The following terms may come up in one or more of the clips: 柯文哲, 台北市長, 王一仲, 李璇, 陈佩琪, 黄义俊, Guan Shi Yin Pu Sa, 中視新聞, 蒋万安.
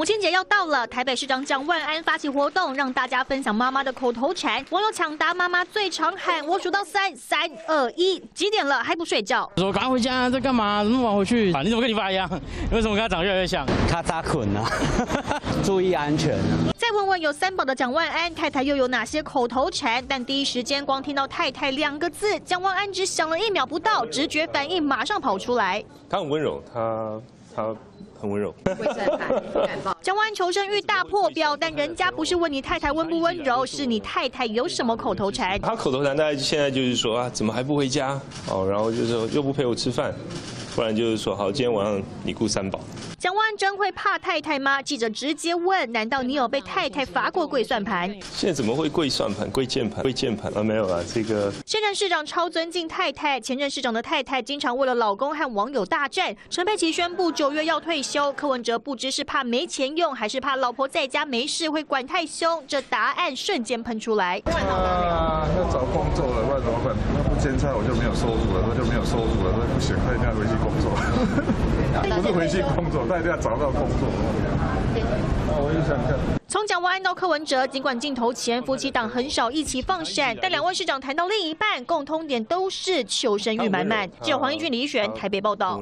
母亲节要到了，台北市长蒋万安发起活动，让大家分享妈妈的口头禅。网友抢答妈妈最常喊：“我数到三，3、2、1，几点了还不睡觉？”我说：“赶快回家，在干嘛？怎么晚回去？啊，你怎么跟你爸一样？为什么跟他长越来越像？”咔嚓捆啊，注意安全啊。 再问问有三宝的蒋万安太太又有哪些口头禅？但第一时间光听到“太太”2个字，蒋万安只想了1秒不到，直觉反应马上跑出来。他很温柔，他很温柔。蒋万安求生欲大破表，但人家不是问你太太温不温柔，是你太太有什么口头禅？他口头禅大概现在就是说啊，怎么还不回家？哦，然后就是又不陪我吃饭。 不然就是说，好，今天晚上你顾三宝。蒋万安真会怕太太吗？记者直接问：难道你有被太太罚过跪算盘？现在怎么会跪算盘、跪键盘、跪键盘啊？没有啊，这个现任市长超尊敬太太，前任市长的太太经常为了老公和网友大战。陈佩琪宣布9月要退休，柯文哲不知是怕没钱用，还是怕老婆在家没事会管太凶，这答案瞬间喷出来。啊，要找工作了，不然怎么办？那不兼差我就没有收入了，那就没有收入了，那不行，那应该回去工作。 工作不是回去工作，大家找到工作。我就想看。 从蒋万安到柯文哲，尽管镜头前夫妻档很少一起放闪，但2位市长谈到另一半，共通点都是求生欲满满。记者黄义俊、李璇台北报道。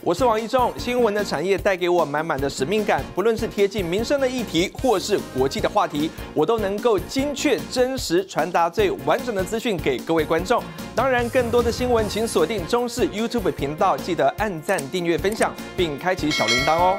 我是王一仲，新闻的产业带给我满满的使命感，不论是贴近民生的议题，或是国际的话题，我都能够精确、真实传达最完整的资讯给各位观众。当然，更多的新闻请锁定中视 YouTube 频道，记得按赞、订阅、分享，并开启小铃铛哦。